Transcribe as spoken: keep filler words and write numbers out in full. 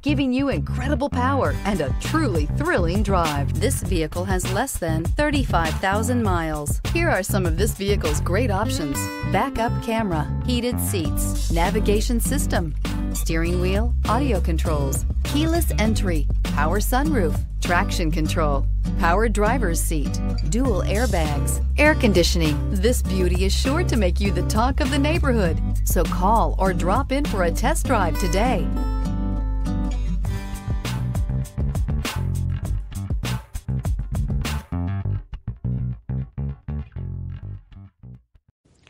giving you incredible power and a truly thrilling drive. This vehicle has less than thirty-five thousand miles. Here are some of this vehicle's great options: backup camera, heated seats, navigation system, steering wheel audio controls, keyless entry, power sunroof, traction control, power driver's seat, dual airbags, air conditioning. This beauty is sure to make you the talk of the neighborhood. So call or drop in for a test drive today.